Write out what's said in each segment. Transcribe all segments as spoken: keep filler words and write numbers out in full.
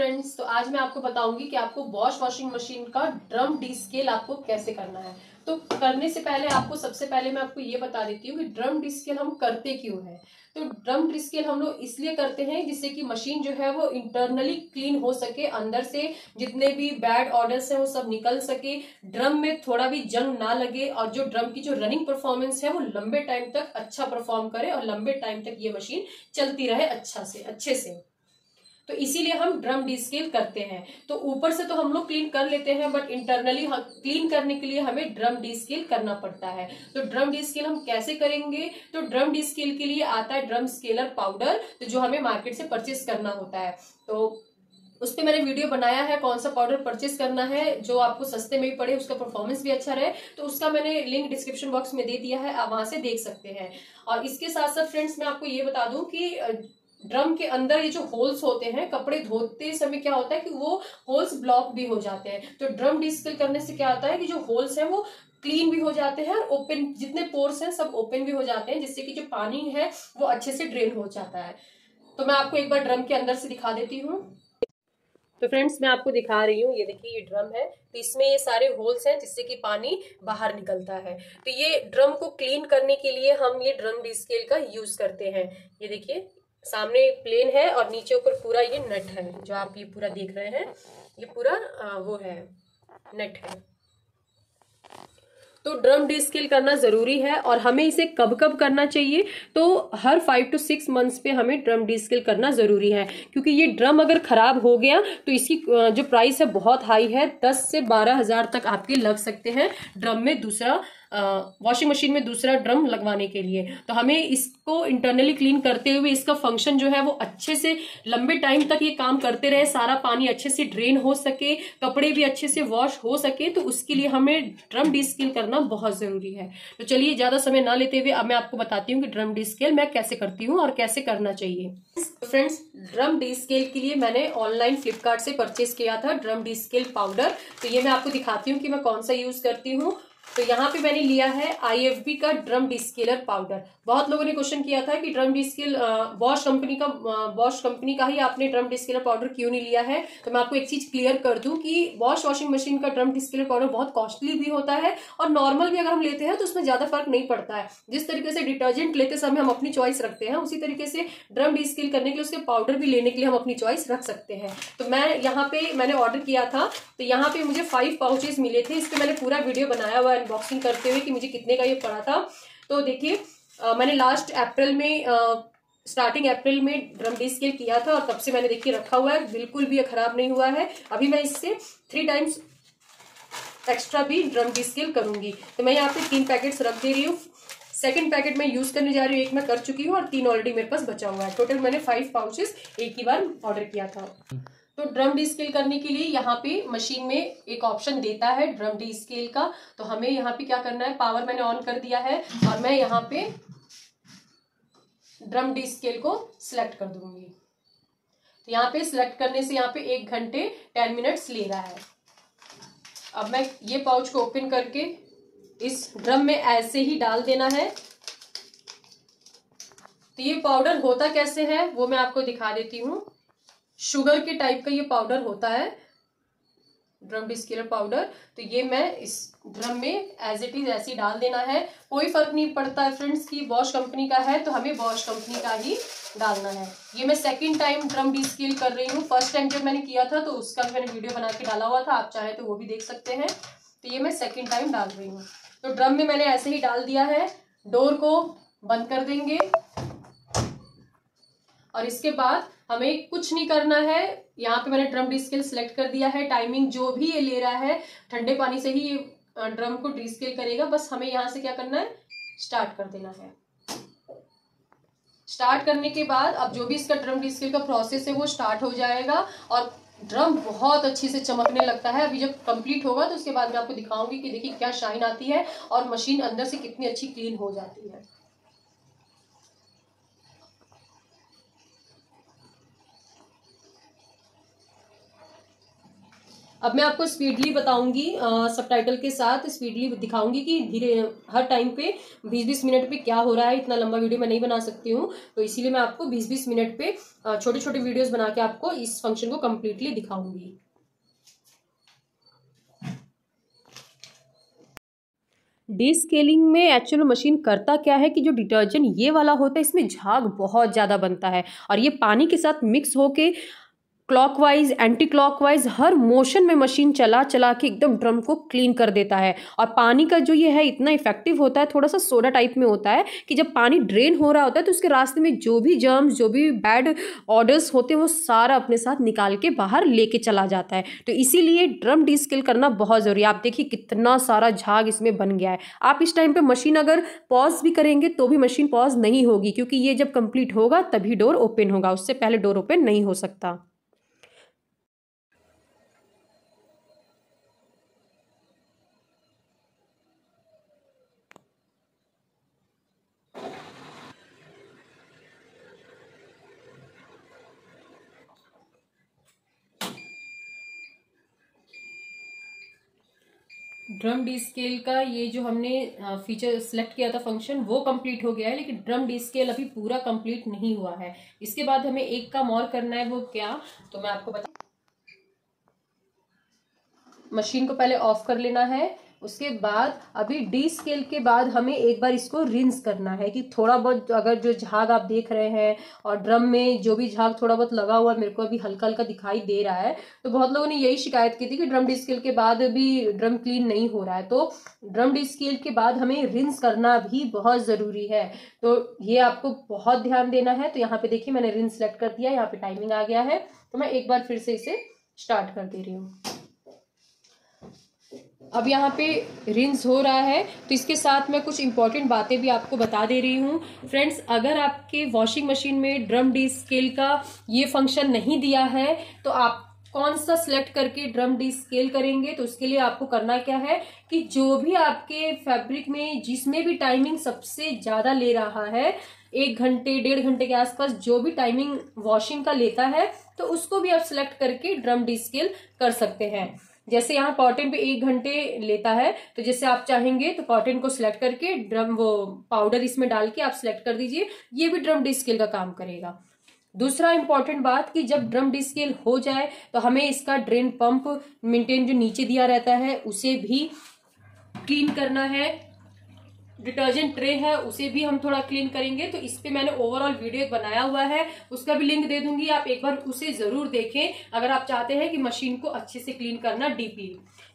Friends, तो आज मैं आपको बताऊंगी कि आपको बॉश वॉशिंग मशीन का ड्रम डीस्केल आपको कैसे करना है। तो करने से पहले आपको सबसे पहले मैं आपको ये बता देती हूँ कि ड्रम डीस्केल हम करते क्यों है। तो ड्रम डीस्केल हम लोग इसलिए करते हैं जिससे कि मशीन जो है वो इंटरनली क्लीन हो सके, अंदर से जितने भी बैड ऑर्डर्स हैं वो सब निकल सके, ड्रम में थोड़ा भी जंग ना लगे और जो ड्रम की जो रनिंग परफॉर्मेंस है वो लंबे टाइम तक अच्छा परफॉर्म करे और लंबे टाइम तक ये मशीन चलती रहे अच्छा से अच्छे से। तो इसीलिए हम ड्रम डीस्केल करते हैं। तो ऊपर से तो हम लोग क्लीन कर लेते हैं बट इंटरनली क्लीन करने के लिए हमें ड्रम डीस्केल करना पड़ता है। तो ड्रम डीस्केल हम कैसे करेंगे? तो ड्रम डीस्केल के लिए आता है ड्रम स्केलर पाउडर, तो जो हमें मार्केट से परचेस करना होता है। तो उस पर मैंने वीडियो बनाया है कौन सा पाउडर परचेस करना है जो आपको सस्ते में भी पड़े, उसका परफॉर्मेंस भी अच्छा रहे, तो उसका मैंने लिंक डिस्क्रिप्शन बॉक्स में दे दिया है, आप वहां से देख सकते हैं। और इसके साथ साथ फ्रेंड्स मैं आपको ये बता दूं कि ड्रम के अंदर ये जो होल्स होते हैं, कपड़े धोते समय क्या होता है कि वो होल्स ब्लॉक भी हो जाते हैं। तो ड्रम डीस्केल करने से क्या होता है कि जो होल्स हैं वो क्लीन भी हो जाते हैं और ओपन जितने पोर्स हैं सब ओपन भी हो जाते हैं, जिससे कि जो पानी है वो अच्छे से ड्रेन हो जाता है। तो मैं आपको एक बार ड्रम के अंदर से दिखा देती हूँ। तो फ्रेंड्स मैं आपको दिखा रही हूँ, ये देखिए ये ड्रम है, तो इसमें ये सारे होल्स हैं जिससे कि पानी बाहर निकलता है। तो ये ड्रम को क्लीन करने के लिए हम ये ड्रम डीस्केल का यूज करते हैं। ये देखिए सामने प्लेन है और नीचे ऊपर पूरा ये नट है, जो आप ये पूरा देख रहे हैं ये पूरा आ, वो है नट है। तो ड्रम डीस्केल करना जरूरी है और हमें इसे कब कब करना चाहिए? तो हर फाइव टू सिक्स मंथ्स पे हमें ड्रम डीस्केल करना जरूरी है, क्योंकि ये ड्रम अगर खराब हो गया तो इसकी जो प्राइस है बहुत हाई है, दस से बारह हजार तक आपके लग सकते हैं ड्रम में दूसरा वॉशिंग मशीन में दूसरा ड्रम लगवाने के लिए। तो हमें इसको इंटरनली क्लीन करते हुए इसका फंक्शन जो है वो अच्छे से लंबे टाइम तक ये काम करते रहे, सारा पानी अच्छे से ड्रेन हो सके, कपड़े भी अच्छे से वॉश हो सके, तो उसके लिए हमें ड्रम डीस्केल करना बहुत जरूरी है। तो चलिए ज्यादा समय ना लेते हुए अब मैं आपको बताती हूँ कि ड्रम डीस्केल मैं कैसे करती हूँ और कैसे करना चाहिए। फ्रेंड्स ड्रम डीस्केल के लिए मैंने ऑनलाइन फ्लिपकार्ट से परचेस किया था ड्रम डीस्केल पाउडर। तो ये मैं आपको दिखाती हूँ कि मैं कौन सा यूज करती हूँ। तो यहाँ पे मैंने लिया है आई एफ बी का ड्रम डीस्केलर पाउडर। बहुत लोगों ने क्वेश्चन किया था कि ड्रम डीस्केल बॉश कंपनी का बॉश कंपनी का ही आपने ड्रम डीस्केलर पाउडर क्यों नहीं लिया है। तो मैं आपको एक चीज क्लियर कर दूं कि बॉश वॉशिंग मशीन का ड्रम डीस्केलर पाउडर बहुत कॉस्टली भी होता है और नॉर्मल भी अगर हम लेते हैं तो उसमें ज्यादा फर्क नहीं पड़ता है। जिस तरीके से डिटर्जेंट लेते समय हम अपनी चॉइस रखते हैं, उसी तरीके से ड्रम डीस्केल करने के लिए उसके पाउडर भी लेने के लिए हम अपनी चॉइस रख सकते हैं। तो मैं यहाँ पे मैंने ऑर्डर किया था, तो यहाँ पे मुझे फाइव पाउचेस मिले थे। इसके मैंने पूरा वीडियो बनाया हुआ अनबॉक्सिंग करते हुए कि मुझे कितने का ये पड़ा था। तो देखिए मैंने लास्ट अप्रैल में स्टार्टिंग अप्रैल में ड्रम डीस्केल किया था और तब से मैंने देखिए रखा हुआ है, बिल्कुल भी खराब नहीं हुआ है। अभी मैं इससे थ्री टाइम्स एक्स्ट्रा भी ड्रम डीस्केल करूंगी। तो मैं यहाँ पे तीन पैकेट्स रख दे रही हूँ, सेकेंड पैकेट मैं यूज करने जा रही हूँ, एक मैं कर चुकी हूँ और तीन ऑलरेडी मेरे पास बचा हुआ है। टोटल मैंने फाइव पाउचेस एक ही बार ऑर्डर किया था। तो ड्रम डीस्केल करने के लिए यहाँ पे मशीन में एक ऑप्शन देता है ड्रम डीस्केल का। तो हमें यहाँ पे क्या करना है, पावर मैंने ऑन कर दिया है और मैं यहाँ पे ड्रम डीस्केल को सिलेक्ट कर दूंगी। तो यहाँ पे सिलेक्ट करने से यहाँ पे एक घंटे टेन मिनट्स ले रहा है। अब मैं ये पाउच को ओपन करके इस ड्रम में ऐसे ही डाल देना है। तो ये पाउडर होता कैसे है वो मैं आपको दिखा देती हूँ। शुगर के टाइप का ये पाउडर होता है ड्रम डीस्केलर पाउडर। तो ये मैं इस ड्रम में एज इट इज ऐसे डाल देना है, कोई फर्क नहीं पड़ता है फ्रेंड्स कि बॉश कंपनी का है तो हमें बॉश कंपनी का ही डालना है। ये मैं सेकंड टाइम ड्रम डीस्केल कर रही हूँ, फर्स्ट टाइम जब मैंने किया था तो उसका भी मैंने वीडियो बना के डाला हुआ था, आप चाहे तो वो भी देख सकते हैं। तो ये मैं सेकेंड टाइम डाल रही हूँ। तो ड्रम में मैंने ऐसे ही डाल दिया है, डोर को बंद कर देंगे और इसके बाद हमें कुछ नहीं करना है। यहाँ पे मैंने ड्रम डीस्केल सिलेक्ट कर दिया है, टाइमिंग जो भी ये ले रहा है ठंडे पानी से ही ये ड्रम को डीस्केल करेगा। बस हमें यहाँ से क्या करना है, स्टार्ट कर देना है। स्टार्ट करने के बाद अब जो भी इसका ड्रम डीस्केल का प्रोसेस है वो स्टार्ट हो जाएगा और ड्रम बहुत अच्छे से चमकने लगता है। अभी जब कंप्लीट होगा तो उसके बाद मैं आपको दिखाऊंगी कि देखिए क्या शाइन आती है और मशीन अंदर से कितनी अच्छी क्लीन हो जाती है। अब मैं आपको स्पीडली बताऊंगी सबटाइटल के साथ, स्पीडली दिखाऊंगी कि धीरे हर टाइम पे बीस बीस मिनट पे क्या हो रहा है। इतना लंबा वीडियो मैं नहीं बना सकती हूँ, तो इसीलिए मैं आपको बीस बीस मिनट पे छोटे छोटे वीडियोस बना के आपको इस फंक्शन को कम्प्लीटली दिखाऊंगी। डीस्केलिंग में एक्चुअल मशीन करता क्या है कि जो डिटर्जेंट ये वाला होता है इसमें झाग बहुत ज़्यादा बनता है और ये पानी के साथ मिक्स होके क्लॉकवाइज एंटी क्लॉकवाइज हर मोशन में मशीन चला चला के एकदम ड्रम को क्लीन कर देता है। और पानी का जो ये है इतना इफेक्टिव होता है, थोड़ा सा सोडा टाइप में होता है कि जब पानी ड्रेन हो रहा होता है तो उसके रास्ते में जो भी जर्म्स जो भी बैड ऑर्डर्स होते हैं वो सारा अपने साथ निकाल के बाहर लेके चला जाता है। तो इसीलिए ड्रम डीस्केल करना बहुत ज़रूरी है। आप देखिए कितना सारा झाग इसमें बन गया है। आप इस टाइम पर मशीन अगर पॉज भी करेंगे तो भी मशीन पॉज नहीं होगी, क्योंकि ये जब कंप्लीट होगा तभी डोर ओपन होगा, उससे पहले डोर ओपन नहीं हो सकता। ड्रम डीस्केल का ये जो हमने फीचर सेलेक्ट किया था फंक्शन वो कंप्लीट हो गया है, लेकिन ड्रम डीस्केल अभी पूरा कंप्लीट नहीं हुआ है। इसके बाद हमें एक काम और करना है, वो क्या तो मैं आपको बता। मशीन को पहले ऑफ कर लेना है, उसके बाद अभी डीस्केल के बाद हमें एक बार इसको रिंस करना है कि थोड़ा बहुत अगर जो झाग आप देख रहे हैं और ड्रम में जो भी झाग थोड़ा बहुत लगा हुआ मेरे को अभी हल्का हल्का दिखाई दे रहा है। तो बहुत लोगों ने यही शिकायत की थी कि ड्रम डीस्केल के बाद भी ड्रम क्लीन नहीं हो रहा है, तो ड्रम डीस्केल के बाद हमें रिंस करना भी बहुत ज़रूरी है, तो ये आपको बहुत ध्यान देना है। तो यहाँ पर देखिए मैंने रिंस सेलेक्ट कर दिया, यहाँ पर टाइमिंग आ गया है, तो मैं एक बार फिर से इसे स्टार्ट कर दे रही हूँ। अब यहाँ पे रिंस हो रहा है, तो इसके साथ मैं कुछ इंपॉर्टेंट बातें भी आपको बता दे रही हूँ। फ्रेंड्स, अगर आपके वॉशिंग मशीन में ड्रम डीस्केल का ये फंक्शन नहीं दिया है तो आप कौन सा सिलेक्ट करके ड्रम डीस्केल करेंगे, तो उसके लिए आपको करना क्या है कि जो भी आपके फैब्रिक में जिसमें भी टाइमिंग सबसे ज़्यादा ले रहा है, एक घंटे डेढ़ घंटे के आसपास जो भी टाइमिंग वॉशिंग का लेता है, तो उसको भी आप सिलेक्ट करके ड्रम डीस्केल कर सकते हैं। जैसे यहाँ कॉटन पे एक घंटे लेता है, तो जैसे आप चाहेंगे तो कॉटन को सिलेक्ट करके ड्रम वो पाउडर इसमें डाल के आप सिलेक्ट कर दीजिए, ये भी ड्रम डीस्केल का काम करेगा। दूसरा इंपॉर्टेंट बात कि जब ड्रम डीस्केल हो जाए तो हमें इसका ड्रेन पंप मेंटेन जो नीचे दिया रहता है उसे भी क्लीन करना है, डिटर्जेंट ट्रे है उसे भी हम थोड़ा क्लीन करेंगे। तो इस पर मैंने ओवरऑल वीडियो एक बनाया हुआ है, उसका भी लिंक दे दूंगी, आप एक बार उसे ज़रूर देखें अगर आप चाहते हैं कि मशीन को अच्छे से क्लीन करना डीपली,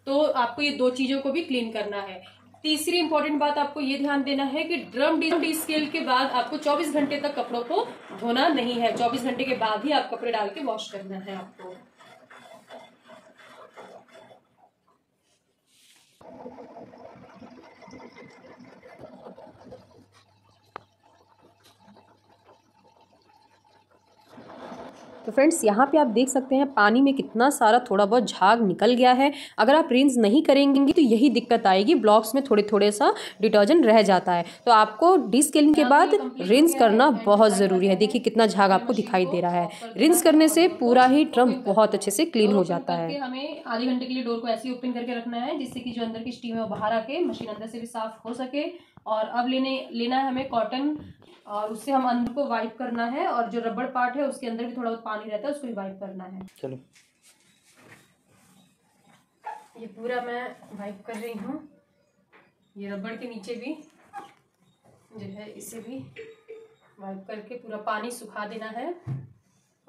तो आपको ये दो चीज़ों को भी क्लीन करना है। तीसरी इंपॉर्टेंट बात आपको ये ध्यान देना है कि ड्रम डीस्केल के बाद आपको चौबीस घंटे तक कपड़ों को धोना नहीं है, चौबीस घंटे के बाद ही आप कपड़े डाल के वॉश करना है आपको। तो फ्रेंड्स, यहाँ पे आप देख सकते हैं पानी में कितना सारा थोड़ा बहुत झाग निकल गया है। अगर आप रिंस नहीं करेंगे तो यही दिक्कत आएगी, ब्लॉक्स में थोड़े थोड़े सा डिटर्जेंट रह जाता है। तो आपको डीस्केलिंग के बाद रिंस करना बहुत ज़रूरी है। देखिए कितना झाग आपको दिखाई दे रहा है, रिंस करने से पूरा ही ड्रम बहुत अच्छे से क्लीन हो जाता है। हमें आधे घंटे के लिए डोर को ऐसे ओपन करके रखना है जिससे कि जो अंदर की स्टीम है वो बाहर आके मशीन अंदर से भी साफ हो सके। और अब लेने लेना है हमें कॉटन और उससे हम अंदर को वाइप करना है, और जो रबड़ पार्ट है उसके अंदर भी थोड़ा बहुत पानी रहता है उसको भी वाइप करना है। चलो ये पूरा मैं वाइप कर रही हूँ, ये रबड़ के नीचे भी जो है इसे भी वाइप करके पूरा पानी सुखा देना है।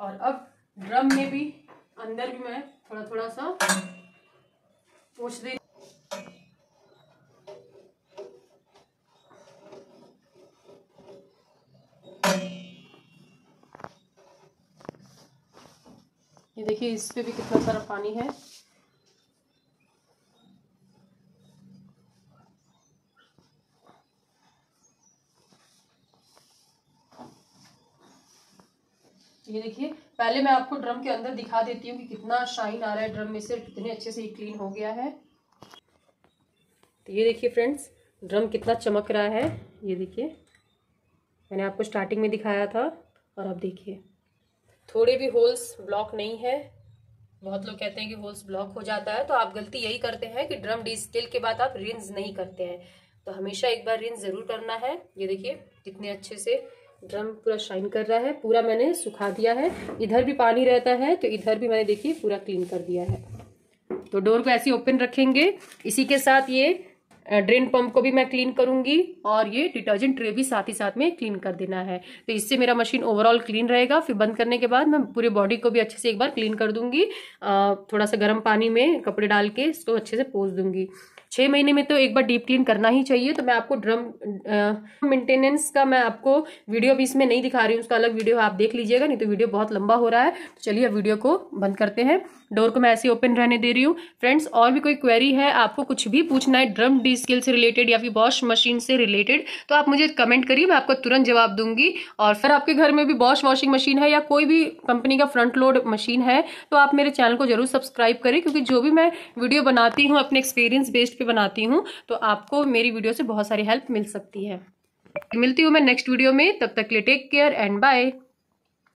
और अब ड्रम में भी अंदर भी मैं थोड़ा थोड़ा सा पोंछ दे। ये देखिए इस पे भी कितना सारा पानी है। ये देखिए, पहले मैं आपको ड्रम के अंदर दिखा देती हूँ कि कितना शाइन आ रहा है ड्रम में से, कितने अच्छे से ये क्लीन हो गया है। तो ये देखिए फ्रेंड्स, ड्रम कितना चमक रहा है। ये देखिए मैंने आपको स्टार्टिंग में दिखाया था, और अब देखिए थोड़े भी होल्स ब्लॉक नहीं है, बहुत लोग कहते हैं कि होल्स ब्लॉक हो जाता है, तो आप गलती यही करते हैं कि ड्रम डी स्टिल के बाद आप रिंस नहीं करते हैं, तो हमेशा एक बार रिंस जरूर करना है। ये देखिए कितने अच्छे से ड्रम पूरा शाइन कर रहा है, पूरा मैंने सुखा दिया है, इधर भी पानी रहता है तो इधर भी मैंने देखिए पूरा क्लीन कर दिया है। तो डोर को ऐसे ओपन रखेंगे, इसी के साथ ये ड्रेन पंप को भी मैं क्लीन करूंगी और ये डिटर्जेंट ट्रे भी साथ ही साथ में क्लीन कर देना है, तो इससे मेरा मशीन ओवरऑल क्लीन रहेगा। फिर बंद करने के बाद मैं पूरे बॉडी को भी अच्छे से एक बार क्लीन कर दूंगी, थोड़ा सा गर्म पानी में कपड़े डाल के इसको अच्छे से पोंछ दूंगी। छः महीने में तो एक बार डीप क्लीन करना ही चाहिए। तो मैं आपको ड्रम मेंटेनेंस का मैं आपको वीडियो भी इसमें नहीं दिखा रही हूँ, उसका अलग वीडियो आप देख लीजिएगा, नहीं तो वीडियो बहुत लंबा हो रहा है। तो चलिए वीडियो को बंद करते हैं, डोर को मैं ऐसे ओपन रहने दे रही हूँ। फ्रेंड्स, और भी कोई क्वेरी है, आपको कुछ भी पूछना है ड्रम डी स्किल से रिलेटेड या फिर बॉश मशीन से रिलेटेड, तो आप मुझे कमेंट करिए, मैं आपको तुरंत जवाब दूंगी। और फिर आपके घर में भी बॉश वॉशिंग मशीन है या कोई भी कंपनी का फ्रंट लोड मशीन है, तो आप मेरे चैनल को जरूर सब्सक्राइब करें, क्योंकि जो भी मैं वीडियो बनाती हूँ अपने एक्सपीरियंस बेस्ड पे बनाती हूँ, तो आपको मेरी वीडियो से बहुत सारी हेल्प मिल सकती है। मिलती हूँ मैं नेक्स्ट वीडियो में, तब तक के लिए टेक केयर एंड बाय।